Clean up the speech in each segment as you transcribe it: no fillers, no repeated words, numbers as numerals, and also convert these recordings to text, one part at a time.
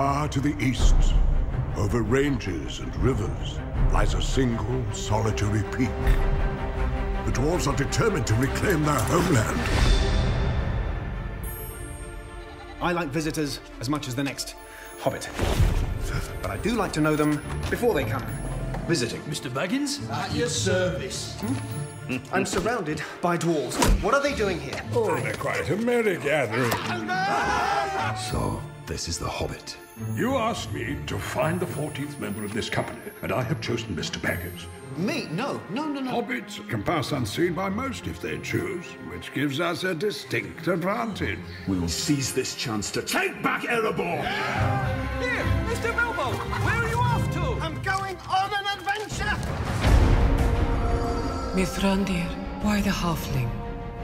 Far to the east, over ranges and rivers, lies a single, solitary peak. The dwarves are determined to reclaim their homeland. I like visitors as much as the next hobbit. But I do like to know them before they come visiting. Mr. Baggins? At your service. I'm surrounded by dwarves. What are they doing here? Oh, they're quite a merry-gathering. So, this is the Hobbit. You asked me to find the 14th member of this company, and I have chosen Mr. Baggins. Me? No. Hobbits can pass unseen by most if they choose, which gives us a distinct advantage. We will seize this chance to take back Erebor! Yeah! Here, Mr. Bilbo, where are you off to? I'm going on an adventure! Mithrandir, why the halfling?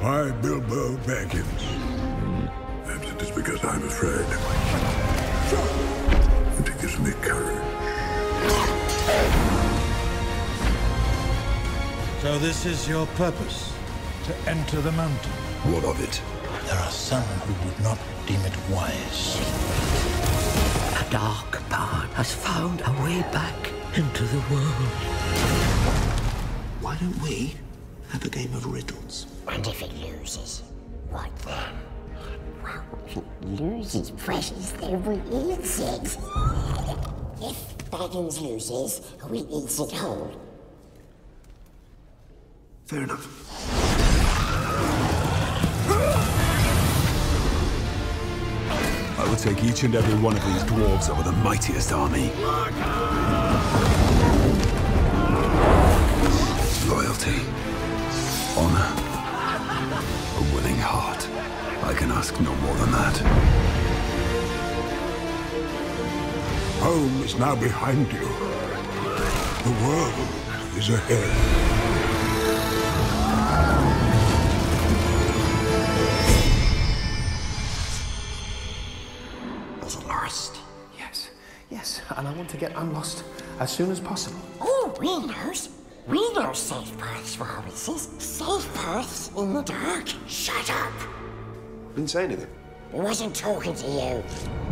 Why Bilbo Baggins? It's because I'm afraid. But it gives me courage. So this is your purpose, to enter the mountain? What of it? There are some who would not deem it wise. A dark power has found a way back into the world. Why don't we have a game of riddles? And if it loses, what then? If it loses, precious, then we eat it. If Baggins loses, we eat it whole. Fair enough. I will take each and every one of these dwarves over the mightiest army. Loyalty, honor, a willing heart. I can ask no more than that. Home is now behind you. The world is ahead. Was it lost? Yes. And I want to get unlost as soon as possible. Oh, we know safe paths, Robinsons. Safe paths in the dark. Shut up. Didn't say anything. I wasn't talking to you.